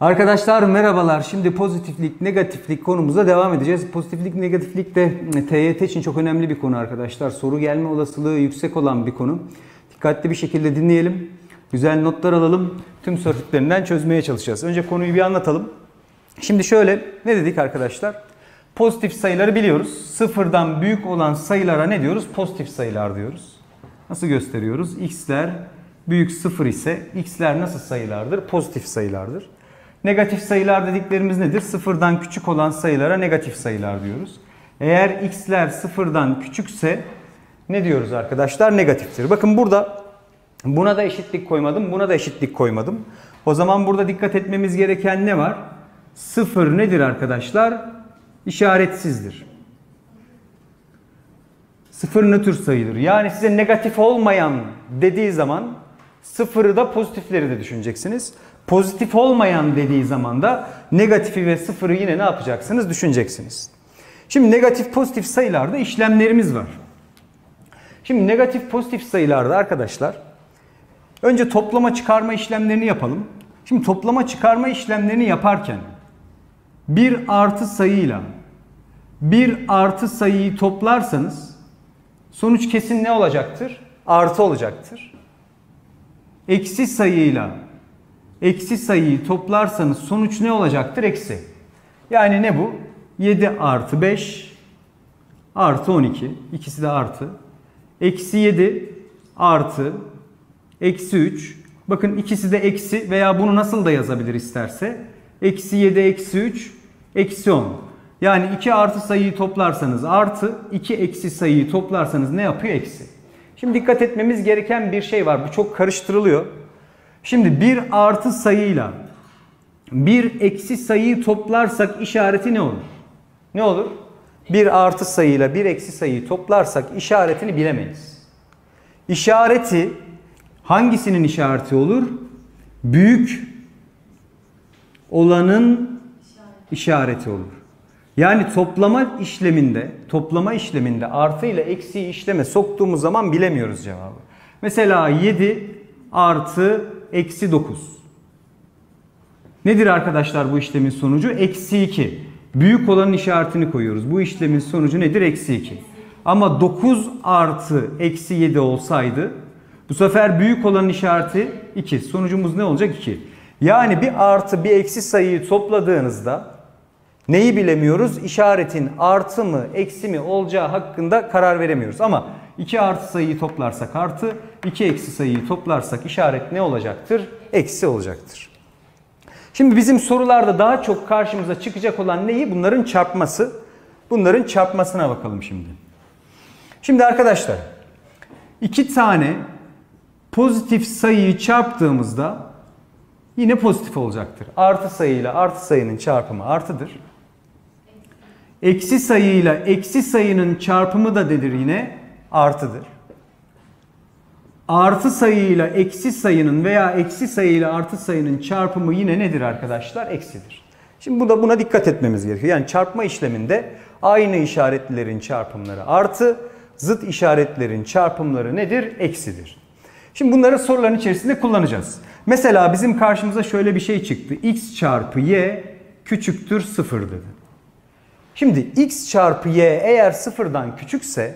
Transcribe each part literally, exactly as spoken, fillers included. Arkadaşlar merhabalar. Şimdi pozitiflik, negatiflik konumuza devam edeceğiz. Pozitiflik, negatiflik de T Y T için çok önemli bir konu arkadaşlar. Soru gelme olasılığı yüksek olan bir konu. Dikkatli bir şekilde dinleyelim. Güzel notlar alalım. Tüm sorularından çözmeye çalışacağız. Önce konuyu bir anlatalım. Şimdi şöyle ne dedik arkadaşlar? Pozitif sayıları biliyoruz. Sıfırdan büyük olan sayılara ne diyoruz? Pozitif sayılar diyoruz. Nasıl gösteriyoruz? X'ler büyük sıfır ise X'ler nasıl sayılardır? Pozitif sayılardır. Negatif sayılar dediklerimiz nedir? Sıfırdan küçük olan sayılara negatif sayılar diyoruz. Eğer X'ler sıfırdan küçükse ne diyoruz arkadaşlar? Negatiftir. Bakın burada buna da eşitlik koymadım, buna da eşitlik koymadım. O zaman burada dikkat etmemiz gereken ne var? Sıfır nedir arkadaşlar? İşaretsizdir. Sıfır nötr sayıdır. Yani size negatif olmayan dediği zaman sıfırı da pozitifleri de düşüneceksiniz. Pozitif olmayan dediği zaman da negatifi ve sıfırı yine ne yapacaksınız? Düşüneceksiniz. Şimdi negatif pozitif sayılarda işlemlerimiz var. Şimdi negatif pozitif sayılarda arkadaşlar önce toplama çıkarma işlemlerini yapalım. Şimdi toplama çıkarma işlemlerini yaparken bir artı sayıyla bir artı sayıyı toplarsanız sonuç kesin ne olacaktır? Artı olacaktır. Eksi sayıyla eksi sayıyı toplarsanız sonuç ne olacaktır? Eksi. Yani ne bu? yedi artı beş artı on iki. İkisi de artı. Eksi yedi artı eksi üç. Bakın ikisi de eksi veya bunu nasıl da yazabilir isterse. Eksi yedi eksi üç eksi on. Yani iki artı sayıyı toplarsanız artı, iki eksi sayıyı toplarsanız ne yapıyor? Eksi. Şimdi dikkat etmemiz gereken bir şey var. Bu çok karıştırılıyor. Şimdi bir artı sayıyla bir eksi sayıyı toplarsak işareti ne olur? Ne olur? bir artı sayıyla bir eksi sayıyı toplarsak işaretini bilemeyiz. İşareti hangisinin işareti olur? Büyük olanın işareti olur. Yani toplama işleminde, toplama işleminde artı ile eksiyi işleme soktuğumuz zaman bilemiyoruz cevabı. Mesela yedi artı eksi dokuz. Nedir arkadaşlar bu işlemin sonucu? Eksi iki. Büyük olanın işaretini koyuyoruz. Bu işlemin sonucu nedir? Eksi iki. Ama dokuz artı eksi yedi olsaydı bu sefer büyük olanın işareti iki. Sonucumuz ne olacak? iki. Yani bir artı bir eksi sayıyı topladığınızda neyi bilemiyoruz? İşaretin artı mı eksi mi olacağı hakkında karar veremiyoruz. Ama iki artı sayıyı toplarsak artı, iki eksi sayıyı toplarsak işaret ne olacaktır? Eksi olacaktır. Şimdi bizim sorularda daha çok karşımıza çıkacak olan neyi? Bunların çarpması. Bunların çarpmasına bakalım şimdi. Şimdi arkadaşlar iki tane pozitif sayıyı çarptığımızda yine pozitif olacaktır. Artı sayıyla artı sayının çarpımı artıdır. Eksi sayıyla eksi sayının çarpımı da nedir yine? Artıdır. Artı sayıyla eksi sayının veya eksi sayıyla artı sayının çarpımı yine nedir arkadaşlar? Eksidir. Şimdi burada buna dikkat etmemiz gerekiyor. Yani çarpma işleminde aynı işaretlerin çarpımları artı, zıt işaretlerin çarpımları nedir? Eksidir. Şimdi bunları soruların içerisinde kullanacağız. Mesela bizim karşımıza şöyle bir şey çıktı. X çarpı y küçüktür sıfır dedi. Şimdi x çarpı y eğer sıfırdan küçükse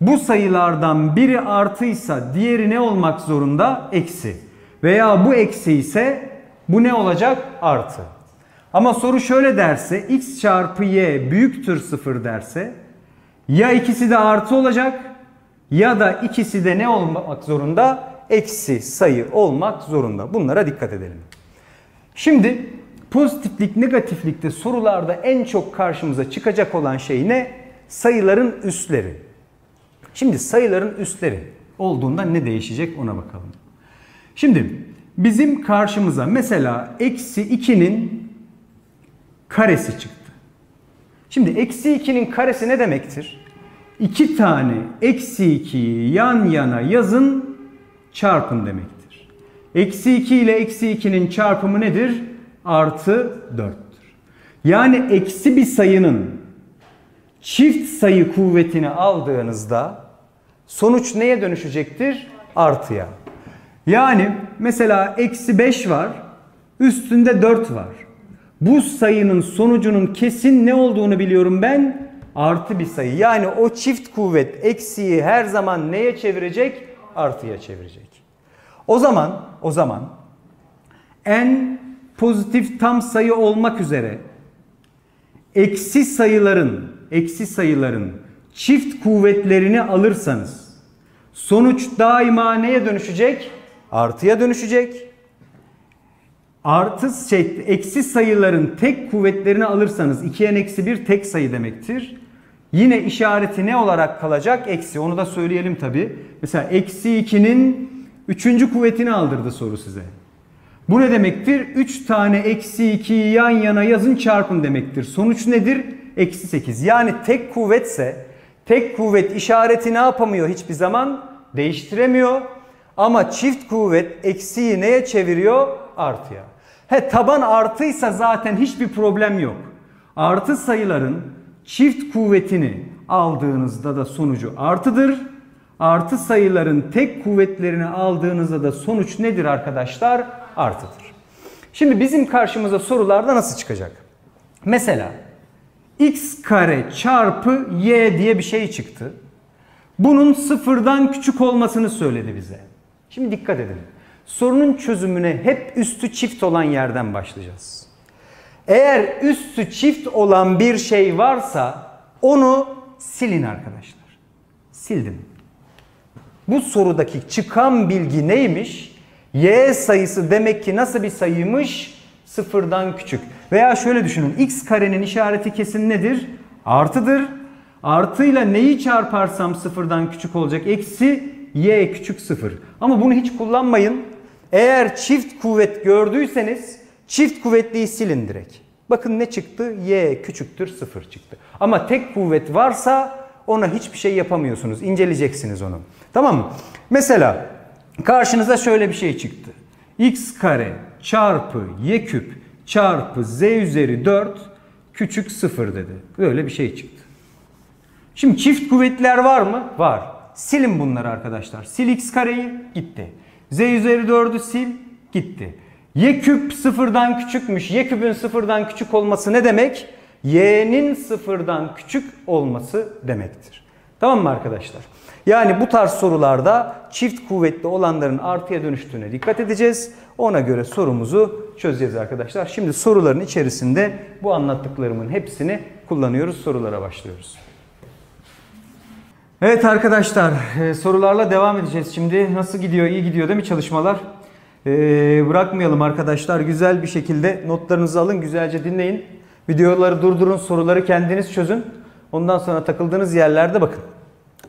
bu sayılardan biri artıysa diğeri ne olmak zorunda? Eksi. Veya bu eksi ise bu ne olacak? Artı. Ama soru şöyle derse x çarpı y büyüktür sıfır derse ya ikisi de artı olacak ya da ikisi de ne olmak zorunda? Eksi sayı olmak zorunda. Bunlara dikkat edelim. Şimdi pozitiflik, negatiflikte sorularda en çok karşımıza çıkacak olan şey ne? Sayıların üstleri. Şimdi sayıların üstleri olduğunda ne değişecek ona bakalım. Şimdi bizim karşımıza mesela eksi ikinin karesi çıktı. Şimdi eksi ikinin karesi ne demektir? iki tane eksi ikiyi yan yana yazın çarpın demektir. Eksi iki ile eksi ikinin çarpımı nedir? Artı dörttür. Yani eksi bir sayının çift sayı kuvvetini aldığınızda sonuç neye dönüşecektir? Artıya. Yani mesela eksi beş var. Üstünde dört var. Bu sayının sonucunun kesin ne olduğunu biliyorum ben. Artı bir sayı. Yani o çift kuvvet eksiği her zaman neye çevirecek? Artıya çevirecek. O zaman, o zaman en pozitif tam sayı olmak üzere eksi sayıların, eksi sayıların çift kuvvetlerini alırsanız sonuç daima neye dönüşecek? Artıya dönüşecek. Artı şey, eksi sayıların tek kuvvetlerini alırsanız iki n eksi bir tek sayı demektir. Yine işareti ne olarak kalacak? Eksi. Onu da söyleyelim tabi. Mesela eksi ikinin üçüncü kuvvetini aldırdı soru size. Bu ne demektir? üç tane eksi ikiyi yan yana yazın çarpın demektir. Sonuç nedir? eksi sekiz. Yani tek kuvvetse tek kuvvet işareti ne yapamıyor hiçbir zaman? Değiştiremiyor. Ama çift kuvvet eksiyi neye çeviriyor? Artıya. He, taban artıysa zaten hiçbir problem yok. Artı sayıların çift kuvvetini aldığınızda da sonucu artıdır. Artı sayıların tek kuvvetlerini aldığınızda da sonuç nedir arkadaşlar? Artıdır. Şimdi bizim karşımıza sorularda nasıl çıkacak? Mesela x kare çarpı y diye bir şey çıktı. Bunun sıfırdan küçük olmasını söyledi bize. Şimdi dikkat edin. Sorunun çözümüne hep üstü çift olan yerden başlayacağız. Eğer üstü çift olan bir şey varsa onu silin arkadaşlar. Sildim. Bu sorudaki çıkan bilgi neymiş? Y sayısı demek ki nasıl bir sayıymış? Sıfırdan küçük. Veya şöyle düşünün. X karenin işareti kesin nedir? Artıdır. Artıyla neyi çarparsam sıfırdan küçük olacak? Eksi y küçük sıfır. Ama bunu hiç kullanmayın. Eğer çift kuvvet gördüyseniz çift kuvvetliyi silin direkt. Bakın ne çıktı? Y küçüktür sıfır çıktı. Ama tek kuvvet varsa ona hiçbir şey yapamıyorsunuz. İnceleyeceksiniz onu. Tamam mı? Mesela karşınıza şöyle bir şey çıktı. X kare çarpı y küp çarpı z üzeri dört küçük sıfır dedi. Böyle bir şey çıktı. Şimdi çift kuvvetler var mı? Var. Silin bunları arkadaşlar. Sil x kareyi, gitti. Z üzeri dördü sil, gitti. Y küp sıfırdan küçükmüş. Y küpün sıfırdan küçük olması ne demek? Y'nin sıfırdan küçük olması demektir. Tamam mı arkadaşlar? Yani bu tarz sorularda çift kuvvetli olanların artıya dönüştüğüne dikkat edeceğiz. Ona göre sorumuzu çözeceğiz arkadaşlar. Şimdi soruların içerisinde bu anlattıklarımın hepsini kullanıyoruz. Sorulara başlıyoruz. Evet arkadaşlar, sorularla devam edeceğiz şimdi. Nasıl gidiyor? İyi gidiyor değil mi çalışmalar? Ee, bırakmayalım arkadaşlar. Güzel bir şekilde notlarınızı alın. Güzelce dinleyin. Videoları durdurun. Soruları kendiniz çözün. Ondan sonra takıldığınız yerlerde bakın.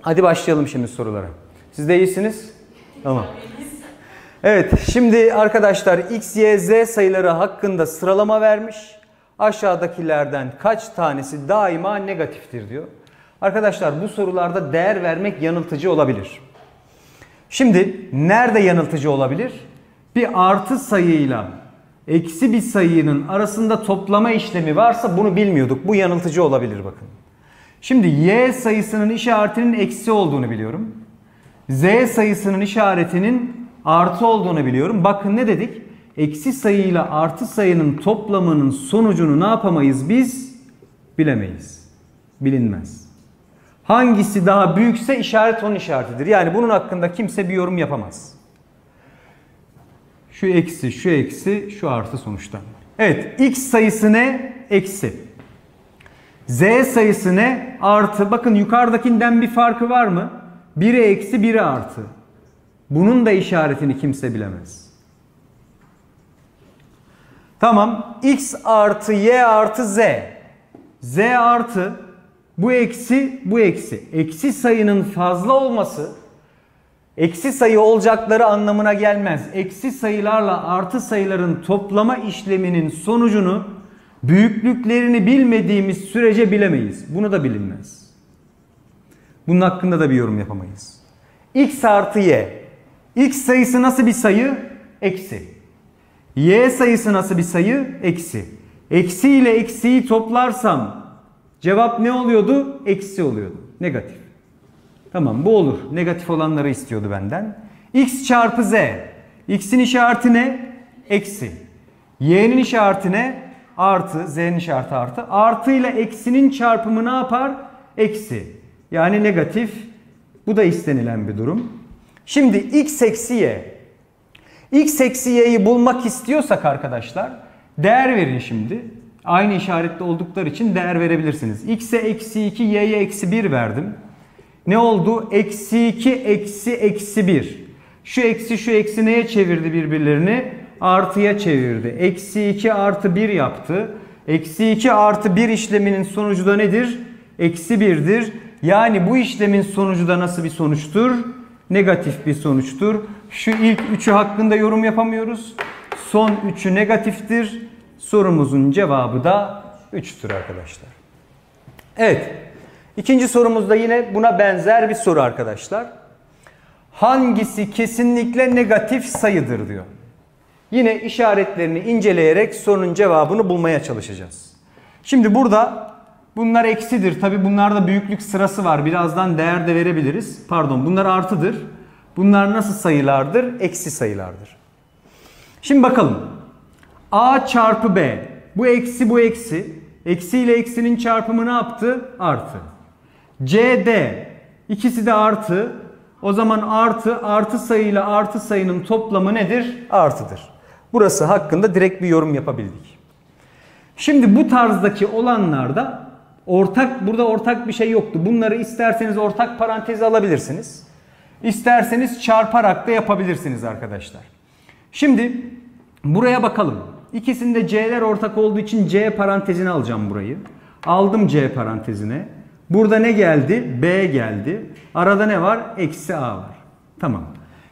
Hadi başlayalım şimdi sorulara. Siz de iyisiniz? Tamam. Evet şimdi arkadaşlar x, y, z sayıları hakkında sıralama vermiş. Aşağıdakilerden kaç tanesi daima negatiftir diyor. Arkadaşlar bu sorularda değer vermek yanıltıcı olabilir. Şimdi nerede yanıltıcı olabilir? Bir artı sayıyla eksi bir sayının arasında toplama işlemi varsa bunu bilmiyorduk. Bu yanıltıcı olabilir bakın. Şimdi y sayısının işaretinin eksi olduğunu biliyorum. Z sayısının işaretinin artı olduğunu biliyorum. Bakın ne dedik? Eksi sayıyla artı sayının toplamının sonucunu ne yapamayız biz? Bilemeyiz. Bilinmez. Hangisi daha büyükse işaret onun işaretidir. Yani bunun hakkında kimse bir yorum yapamaz. Şu eksi, şu eksi, şu artı sonuçta. Evet, x sayısı ne? Eksi. Z sayısı ne? Artı. Bakın yukarıdakinden bir farkı var mı? bire eksi, bire artı. Bunun da işaretini kimse bilemez. Tamam. X artı, y artı, z. Z artı. Bu eksi, bu eksi. Eksi sayının fazla olması eksi sayı olacakları anlamına gelmez. Eksi sayılarla artı sayıların toplama işleminin sonucunu, büyüklüklerini bilmediğimiz sürece bilemeyiz. Bunu da bilinmez. Bunun hakkında da bir yorum yapamayız. X artı y. X sayısı nasıl bir sayı? Eksi. Y sayısı nasıl bir sayı? Eksi. Eksi ile eksiyi toplarsam cevap ne oluyordu? Eksi oluyordu. Negatif. Tamam bu olur. Negatif olanları istiyordu benden. X çarpı z. X'in işareti ne? Eksi. Y'nin işareti ne? Artı. Z'nin işareti artı. Artı ile eksinin çarpımı ne yapar? Eksi. Yani negatif. Bu da istenilen bir durum. Şimdi x eksi y. X eksi y'yi bulmak istiyorsak arkadaşlar, değer verin şimdi. Aynı işaretli oldukları için değer verebilirsiniz. X'e eksi iki, y'ye eksi bir verdim. Ne oldu? Eksi iki, eksi eksi bir. Şu eksi şu eksi neye çevirdi birbirlerini? Artıya çevirdi. Eksi iki artı bir yaptı. Eksi iki artı bir işleminin sonucu da nedir? Eksi birdir. Yani bu işlemin sonucu da nasıl bir sonuçtur? Negatif bir sonuçtur. Şu ilk üçü hakkında yorum yapamıyoruz. Son üçü negatiftir. Sorumuzun cevabı da üçtür arkadaşlar. Evet. İkinci sorumuzda yine buna benzer bir soru arkadaşlar. Hangisi kesinlikle negatif sayıdır diyor. Yine işaretlerini inceleyerek sorunun cevabını bulmaya çalışacağız. Şimdi burada bunlar eksidir. Tabii bunlarda büyüklük sırası var. Birazdan değer de verebiliriz. Pardon, bunlar artıdır. Bunlar nasıl sayılardır? Eksi sayılardır. Şimdi bakalım. A çarpı B. Bu eksi, bu eksi. Eksi ile eksinin çarpımı ne yaptı? Artı. C, D. İkisi de artı. O zaman artı, artı sayıyla artı sayının toplamı nedir? Artıdır. Burası hakkında direkt bir yorum yapabildik. Şimdi bu tarzdaki olanlarda ortak, burada ortak bir şey yoktu. Bunları isterseniz ortak paranteze alabilirsiniz. İsterseniz çarparak da yapabilirsiniz arkadaşlar. Şimdi buraya bakalım. İkisinde C'ler ortak olduğu için C parantezine alacağım burayı. Aldım C parantezine. Burada ne geldi? B geldi. Arada ne var? Eksi A var. Tamam.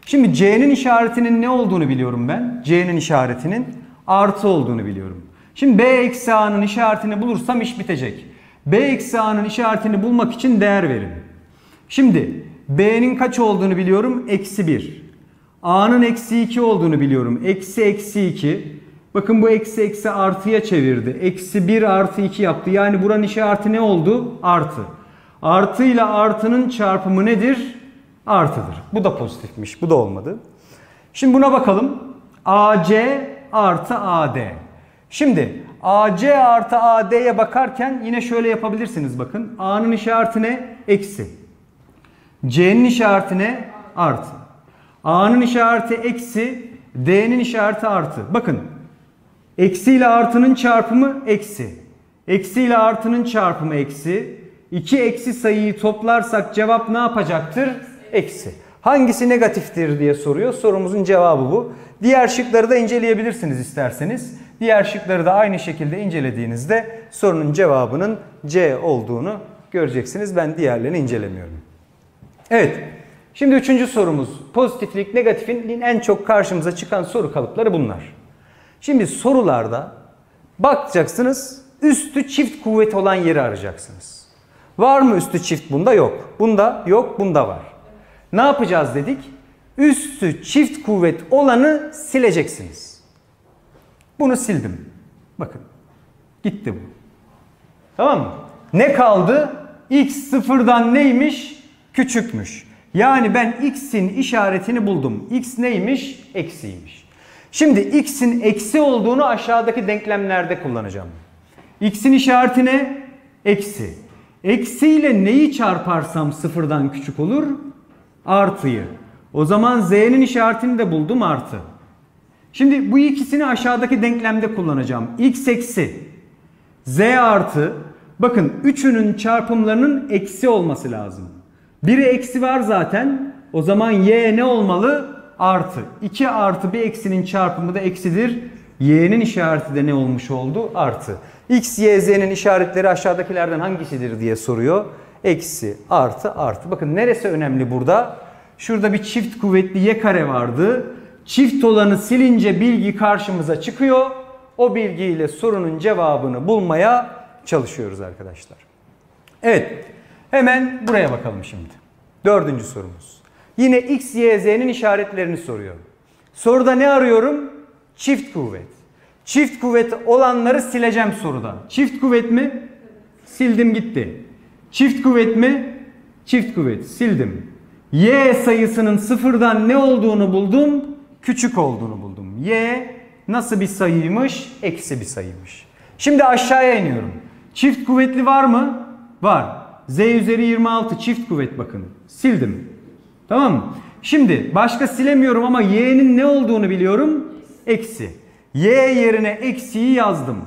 Şimdi C'nin işaretinin ne olduğunu biliyorum ben. C'nin işaretinin artı olduğunu biliyorum. Şimdi B eksi A'nın işaretini bulursam iş bitecek. B eksi A'nın işaretini bulmak için değer verin. Şimdi B'nin kaç olduğunu biliyorum? Eksi bir. A'nın eksi iki olduğunu biliyorum. Eksi eksi iki. Bakın bu eksi eksi artıya çevirdi. Eksi bir artı iki yaptı. Yani buranın işareti ne oldu? Artı. Artı ile artının çarpımı nedir? Artıdır. Bu da pozitifmiş. Bu da olmadı. Şimdi buna bakalım. A C artı A D. Şimdi A C artı A D'ye bakarken yine şöyle yapabilirsiniz bakın. A'nın işareti ne? Eksi. C'nin işareti ne? Artı. A'nın işareti eksi. D'nin işareti artı. Bakın. Eksi ile artının çarpımı eksi. Eksi ile artının çarpımı eksi. İki eksi sayıyı toplarsak cevap ne yapacaktır? Eksi. Hangisi negatiftir diye soruyor. Sorumuzun cevabı bu. Diğer şıkları da inceleyebilirsiniz isterseniz. Diğer şıkları da aynı şekilde incelediğinizde sorunun cevabının C olduğunu göreceksiniz. Ben diğerlerini incelemiyorum. Evet. Şimdi üçüncü sorumuz. Pozitiflik, negatifin en çok karşımıza çıkan soru kalıpları bunlar. Şimdi sorularda bakacaksınız, üstü çift kuvvet olan yeri arayacaksınız. Var mı üstü çift bunda? Yok. Bunda yok, bunda var. Ne yapacağız dedik? Üstü çift kuvvet olanı sileceksiniz. Bunu sildim. Bakın. Gitti bu. Tamam mı? Ne kaldı? X sıfırdan neymiş? Küçükmüş. Yani ben x'in işaretini buldum. X neymiş? Eksiymiş. Şimdi x'in eksi olduğunu aşağıdaki denklemlerde kullanacağım. X'in işareti ne? Eksi. Eksi ile neyi çarparsam sıfırdan küçük olur? Artıyı. O zaman z'nin işaretini de buldum, artı. Şimdi bu ikisini aşağıdaki denklemde kullanacağım. X eksi. Z artı. Bakın üçünün çarpımlarının eksi olması lazım. Biri eksi var zaten. O zaman y ne olmalı? Artı. iki artı bir eksinin çarpımı da eksidir. Y'nin işareti de ne olmuş oldu? Artı. X, Y, Z'nin işaretleri aşağıdakilerden hangisidir diye soruyor. Eksi, artı, artı. Bakın neresi önemli burada? Şurada bir çift kuvvetli Y kare vardı. Çift olanı silince bilgi karşımıza çıkıyor. O bilgiyle sorunun cevabını bulmaya çalışıyoruz arkadaşlar. Evet. Hemen buraya bakalım şimdi. Dördüncü sorumuz. Yine X, Y, Z'nin işaretlerini soruyor. Soruda ne arıyorum? Çift kuvvet. Çift kuvvet olanları sileceğim soruda. Çift kuvvet mi? Sildim gitti. Çift kuvvet mi? Çift kuvvet. Sildim. Y sayısının sıfırdan ne olduğunu buldum? Küçük olduğunu buldum. Y nasıl bir sayıymış? Eksi bir sayıymış. Şimdi aşağıya iniyorum. Çift kuvvetli var mı? Var. Z üzeri yirmi altı çift kuvvet bakın. Sildim. Tamam mı? Şimdi başka silemiyorum ama y'nin ne olduğunu biliyorum. Eksi. Y yerine eksiyi yazdım.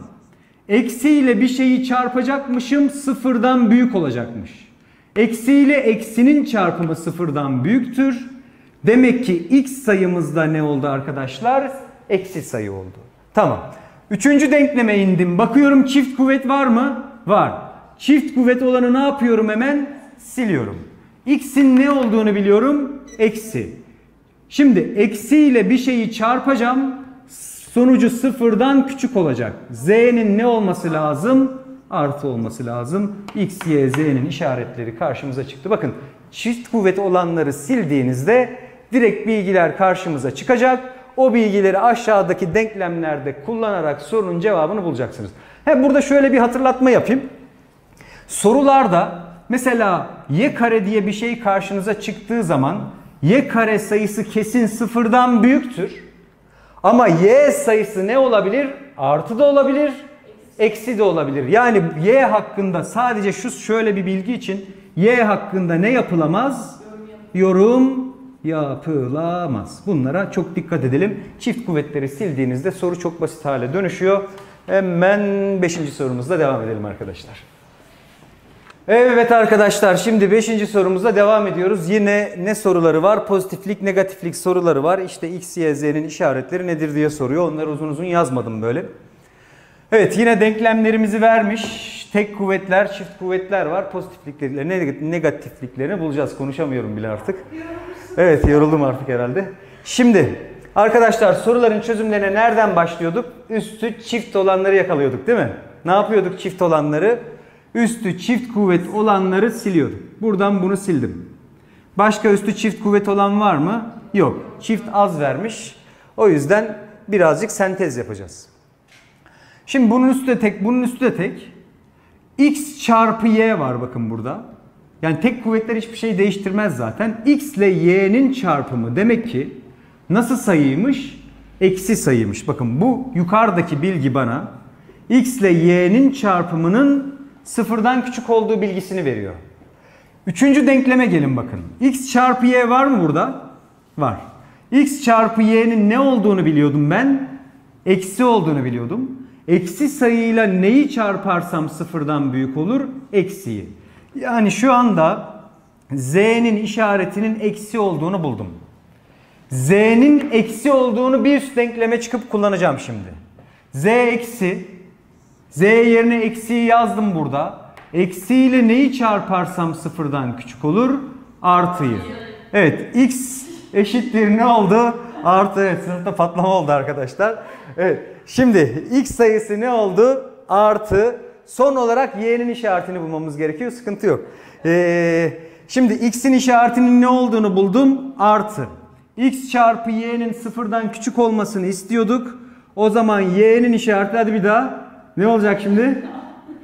Eksiyle bir şeyi çarpacakmışım, sıfırdan büyük olacakmış. Eksiyle eksinin çarpımı sıfırdan büyüktür. Demek ki x sayımızda ne oldu arkadaşlar? Eksi sayı oldu. Tamam. Üçüncü denkleme indim. Bakıyorum çift kuvvet var mı? Var. Çift kuvvet olanı ne yapıyorum hemen? Siliyorum. X'in ne olduğunu biliyorum. Eksi. Şimdi eksiyle bir şeyi çarpacağım. Sonucu sıfırdan küçük olacak. Z'nin ne olması lazım? Artı olması lazım. X, Y, Z'nin işaretleri karşımıza çıktı. Bakın çift kuvvet olanları sildiğinizde direkt bilgiler karşımıza çıkacak. O bilgileri aşağıdaki denklemlerde kullanarak sorunun cevabını bulacaksınız. He, burada şöyle bir hatırlatma yapayım. Sorularda mesela y kare diye bir şey karşınıza çıktığı zaman y kare sayısı kesin sıfırdan büyüktür. Ama y sayısı ne olabilir? Artı da olabilir, eksi de olabilir. Yani y hakkında sadece şu şöyle bir bilgi için y hakkında ne yapılamaz? Yorum yapılamaz. Bunlara çok dikkat edelim. Çift kuvvetleri sildiğinizde soru çok basit hale dönüşüyor. Hemen beşinci sorumuzla devam edelim arkadaşlar. Evet arkadaşlar, şimdi beşinci sorumuzla devam ediyoruz. Yine ne soruları var? Pozitiflik, negatiflik soruları var. İşte x, y, z'nin işaretleri nedir diye soruyor. Onları uzun uzun yazmadım böyle. Evet, yine denklemlerimizi vermiş. Tek kuvvetler, çift kuvvetler var. Pozitifliklerini, negatifliklerini bulacağız. Konuşamıyorum bile artık. Evet, yoruldum artık herhalde. Şimdi arkadaşlar, soruların çözümlerine nereden başlıyorduk? Üstü çift olanları yakalıyorduk değil mi? Ne yapıyorduk çift olanları? Üstü çift kuvvet olanları siliyorduk. Buradan bunu sildim. Başka üstü çift kuvvet olan var mı? Yok. Çift az vermiş. O yüzden birazcık sentez yapacağız. Şimdi bunun üstü de tek, bunun üstü de tek. X çarpı y var bakın burada. Yani tek kuvvetler hiçbir şey değiştirmez zaten. X ile y'nin çarpımı demek ki nasıl sayıymış? Eksi sayıymış. Bakın bu yukarıdaki bilgi bana X ile y'nin çarpımının sıfırdan küçük olduğu bilgisini veriyor. Üçüncü denkleme gelin bakın. X çarpı y var mı burada? Var. X çarpı y'nin ne olduğunu biliyordum ben. Eksi olduğunu biliyordum. Eksi sayıyla neyi çarparsam sıfırdan büyük olur? Eksiyi. Yani şu anda z'nin işaretinin eksi olduğunu buldum. Z'nin eksi olduğunu bir üst denkleme çıkıp kullanacağım şimdi. Z eksi. Z yerine eksiyi yazdım burada. Eksiyle neyi çarparsam sıfırdan küçük olur? Artıyı. Evet, x eşittir ne oldu? Artı. Evet, sınıfta patlama oldu arkadaşlar. Evet. Şimdi x sayısı ne oldu? Artı. Son olarak y'nin işaretini bulmamız gerekiyor. Sıkıntı yok. Ee, şimdi x'in işaretinin ne olduğunu buldum. Artı. X çarpı y'nin sıfırdan küçük olmasını istiyorduk. O zaman y'nin işareti, hadi bir daha. Ne olacak şimdi?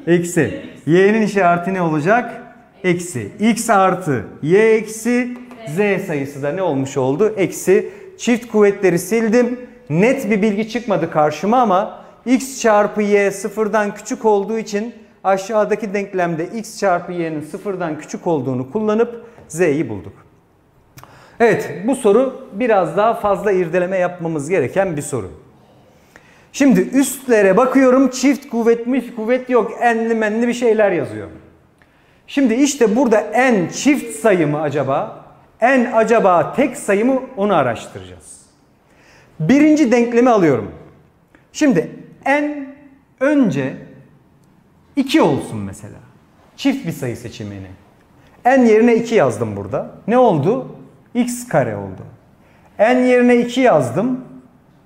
Eksi. Y'nin işareti ne olacak? Eksi. X artı y eksi. Z sayısı da ne olmuş oldu? Eksi. Çift kuvvetleri sildim. Net bir bilgi çıkmadı karşıma ama x çarpı y sıfırdan küçük olduğu için aşağıdaki denklemde x çarpı y'nin sıfırdan küçük olduğunu kullanıp z'yi bulduk. Evet, bu soru biraz daha fazla irdeleme yapmamız gereken bir soru. Şimdi üstlere bakıyorum, çift kuvvet mi kuvvet yok, enli menli bir şeyler yazıyor. Şimdi işte burada en çift sayı mı acaba? En acaba tek sayı mı, onu araştıracağız. Birinci denklemi alıyorum. Şimdi n önce iki olsun mesela. Çift bir sayı seçimini. N yerine iki yazdım burada. Ne oldu? X kare oldu. N yerine iki yazdım.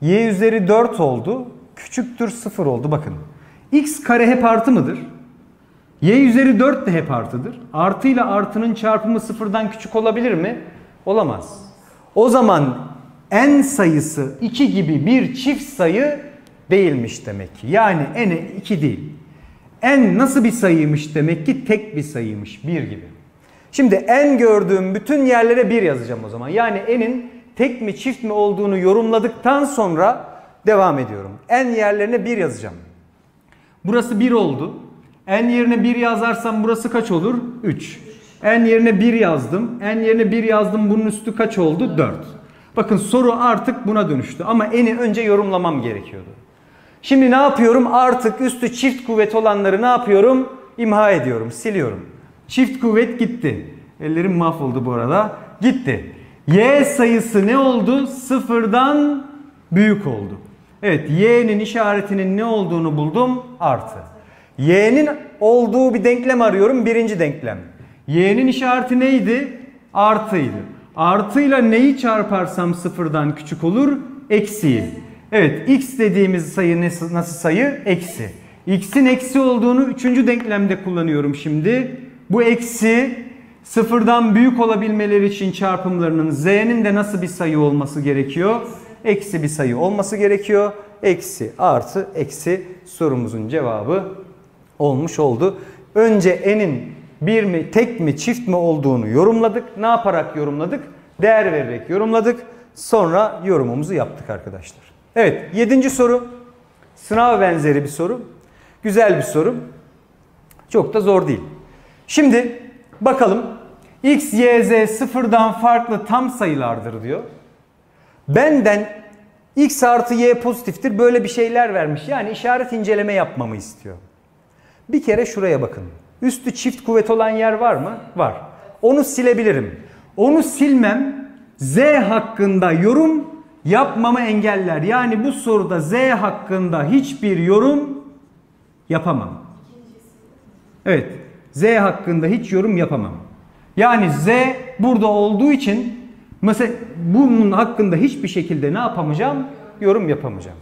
Y üzeri dört oldu. Küçüktür sıfır oldu. Bakın. X kare hep artı mıdır? Y üzeri dört de hep artıdır. Artı ile artının çarpımı sıfırdan küçük olabilir mi? Olamaz. O zaman n sayısı iki gibi bir çift sayı değilmiş demek ki. Yani n'e iki değil. N nasıl bir sayıymış demek ki? Tek bir sayıymış. bir gibi. Şimdi n gördüğüm bütün yerlere bir yazacağım o zaman. Yani n'in tek mi çift mi olduğunu yorumladıktan sonra devam ediyorum. N yerlerine bir yazacağım. Burası bir oldu. N yerine bir yazarsam burası kaç olur? üç. N yerine bir yazdım. N yerine bir yazdım. Bunun üstü kaç oldu? dört. Bakın soru artık buna dönüştü. Ama n'i önce yorumlamam gerekiyordu. Şimdi ne yapıyorum? Artık üstü çift kuvvet olanları ne yapıyorum? İmha ediyorum, siliyorum. Çift kuvvet gitti. Ellerim mahvoldu bu arada. Gitti. Y sayısı ne oldu? Sıfırdan büyük oldu. Evet, y'nin işaretinin ne olduğunu buldum. Artı. Y'nin olduğu bir denklem arıyorum. Birinci denklem. Y'nin işareti neydi? Artıydı. Artıyla neyi çarparsam sıfırdan küçük olur? Eksiyi. Evet, x dediğimiz sayı nasıl sayı? Eksi. X'in eksi olduğunu üçüncü denklemde kullanıyorum şimdi. Bu eksi sıfırdan büyük olabilmeleri için çarpımlarının z'nin de nasıl bir sayı olması gerekiyor? Eksi bir sayı olması gerekiyor. Eksi artı eksi sorumuzun cevabı olmuş oldu. Önce n'in bir mi, tek mi, çift mi olduğunu yorumladık. Ne yaparak yorumladık? Değer vererek yorumladık. Sonra yorumumuzu yaptık arkadaşlar. Evet, yedinci soru. Sınav benzeri bir soru. Güzel bir soru. Çok da zor değil. Şimdi bakalım. X, Y, Z sıfırdan farklı tam sayılardır diyor. Benden X artı Y pozitiftir. Böyle bir şeyler vermiş. Yani işaret inceleme yapmamı istiyor. Bir kere şuraya bakın. Üstü çift kuvvet olan yer var mı? Var. Onu silebilirim. Onu silmem Z hakkında yorum yapmamı engeller. Yani bu soruda Z hakkında hiçbir yorum yapamam. Evet. Z hakkında hiç yorum yapamam. Yani Z burada olduğu için mesela bunun hakkında hiçbir şekilde ne yapamayacağım? Yorum yapamayacağım.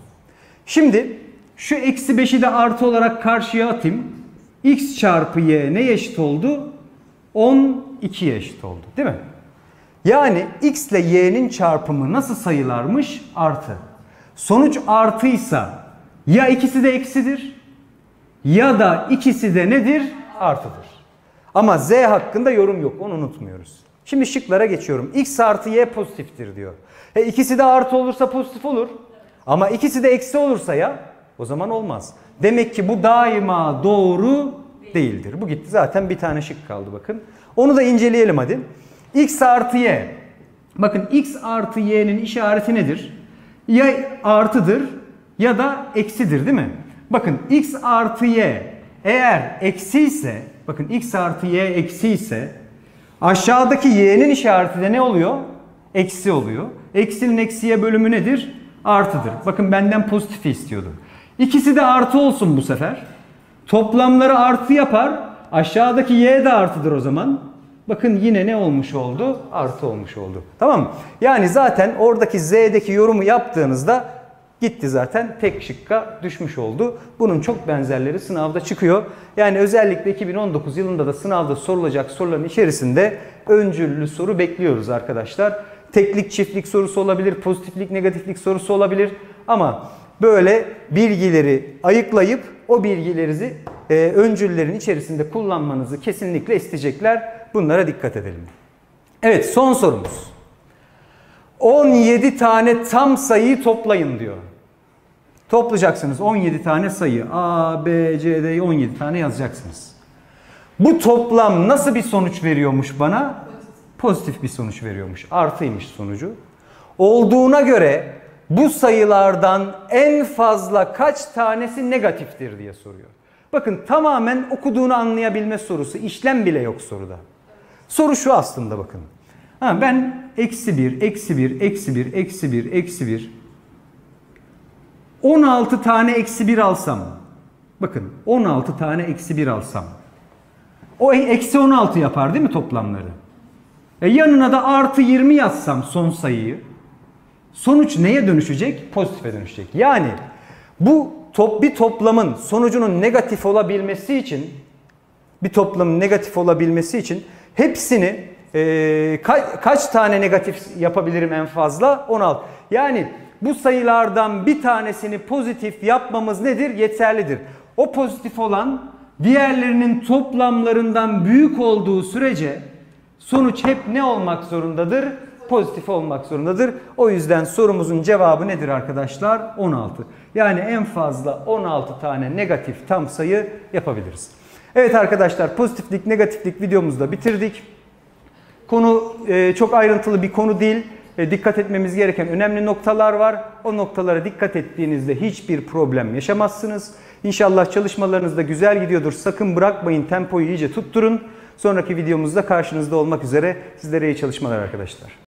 Şimdi şu eksi beşi de artı olarak karşıya atayım. X çarpı Y neye eşit oldu? on ikiye eşit oldu. Değil mi? Yani X ile Y'nin çarpımı nasıl sayılarmış? Artı. Sonuç artıysa ya ikisi de eksidir ya da ikisi de nedir? Artıdır. Ama Z hakkında yorum yok. Onu unutmuyoruz. Şimdi şıklara geçiyorum. X artı Y pozitiftir diyor. E ikisi de artı olursa pozitif olur. Ama ikisi de eksi olursa ya o zaman olmaz. Demek ki bu daima doğru değildir. Bu gitti. Zaten bir tane şık kaldı bakın. Onu da inceleyelim hadi. X artı Y. Bakın X artı Y'nin işareti nedir? Ya artıdır ya da eksidir değil mi? Bakın X artı Y eğer eksi ise, bakın X artı Y eksi ise aşağıdaki Y'nin işareti de ne oluyor? Eksi oluyor. Eksinin eksiye bölümü nedir? Artıdır. Bakın benden pozitifi istiyordu. İkisi de artı olsun bu sefer. Toplamları artı yapar. Aşağıdaki Y de artıdır o zaman. Bakın yine ne olmuş oldu? Artı olmuş oldu. Tamam mı? Yani zaten oradaki Z'deki yorumu yaptığınızda gitti zaten. Tek şıkka düşmüş oldu. Bunun çok benzerleri sınavda çıkıyor. Yani özellikle iki bin on dokuz yılında da sınavda sorulacak soruların içerisinde öncüllü soru bekliyoruz arkadaşlar. Teklik, çiftlik sorusu olabilir. Pozitiflik, negatiflik sorusu olabilir. Ama böyle bilgileri ayıklayıp o bilgilerinizi e, öncüllerin içerisinde kullanmanızı kesinlikle isteyecekler. Bunlara dikkat edelim. Evet, son sorumuz. on yedi tane tam sayıyı toplayın diyor. Toplayacaksınız on yedi tane sayı. A, B, C, D'yi on yedi tane yazacaksınız. Bu toplam nasıl bir sonuç veriyormuş bana? Pozitif bir sonuç veriyormuş. Artıymış sonucu. Olduğuna göre bu sayılardan en fazla kaç tanesi negatiftir diye soruyor. Bakın tamamen okuduğunu anlayabilme sorusu. İşlem bile yok soruda. Soru şu aslında bakın. Ha, ben eksi bir, eksi bir, eksi bir, eksi bir, eksi bir. on altı tane eksi bir alsam. Bakın on altı tane eksi bir alsam. O eksi on altı yapar değil mi toplamları? E yanına da artı yirmi yazsam son sayıyı. Sonuç neye dönüşecek? Pozitife dönüşecek. Yani bu top, bir toplamın sonucunun negatif olabilmesi için bir toplamın negatif olabilmesi için hepsini e, ka, kaç tane negatif yapabilirim en fazla? on altı. Yani bu sayılardan bir tanesini pozitif yapmamız nedir? Yeterlidir. O pozitif olan diğerlerinin toplamlarından büyük olduğu sürece sonuç hep ne olmak zorundadır? pozitif olmak zorundadır. O yüzden sorumuzun cevabı nedir arkadaşlar? on altı. Yani en fazla on altı tane negatif tam sayı yapabiliriz. Evet arkadaşlar, pozitiflik negatiflik videomuzu da bitirdik. Konu e, çok ayrıntılı bir konu değil. E, dikkat etmemiz gereken önemli noktalar var. O noktalara dikkat ettiğinizde hiçbir problem yaşamazsınız. İnşallah çalışmalarınız da güzel gidiyordur. Sakın bırakmayın, tempoyu iyice tutturun. Sonraki videomuzda karşınızda olmak üzere. Sizlere iyi çalışmalar arkadaşlar.